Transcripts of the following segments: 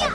Yeah.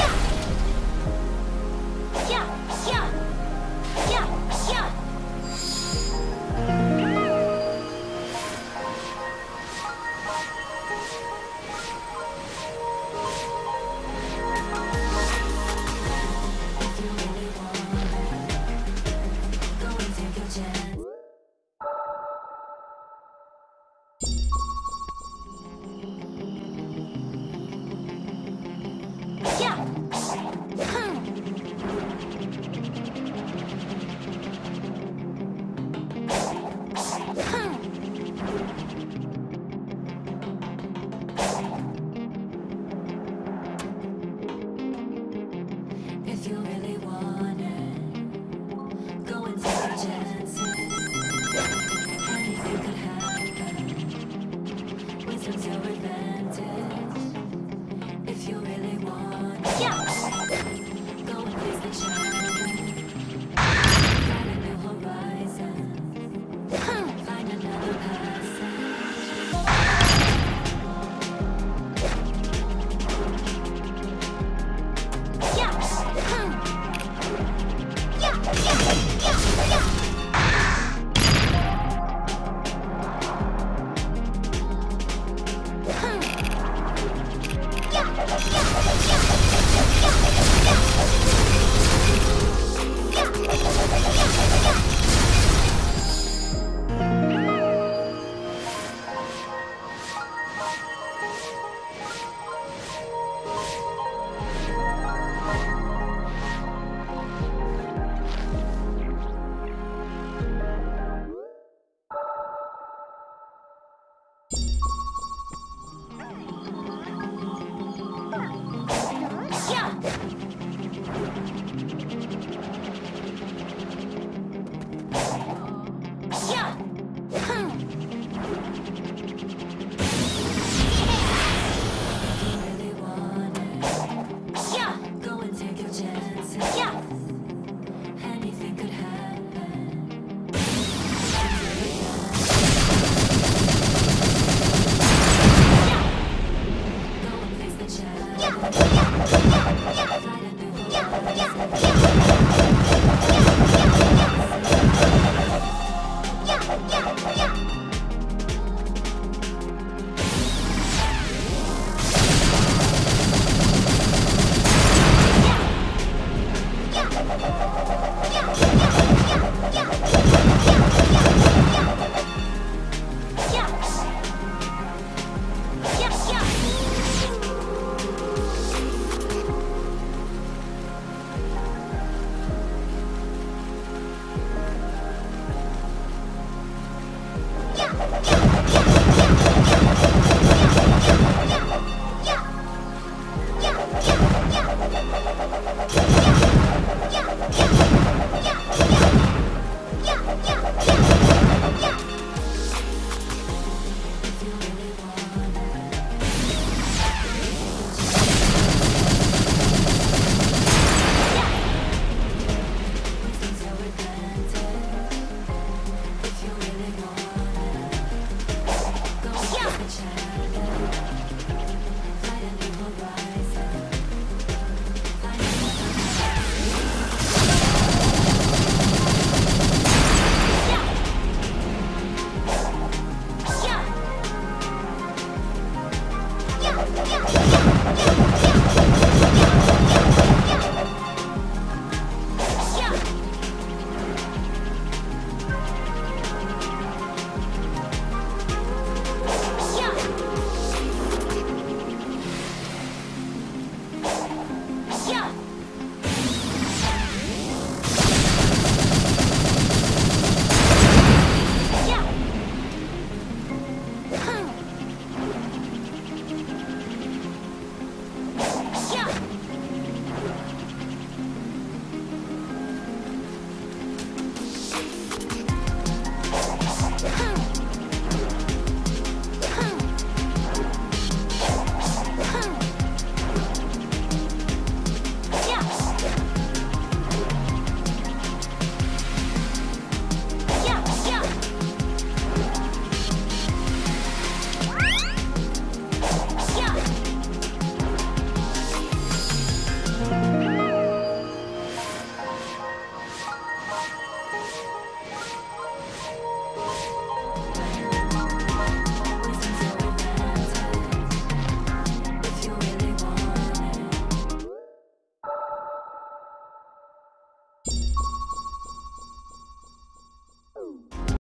Yeah.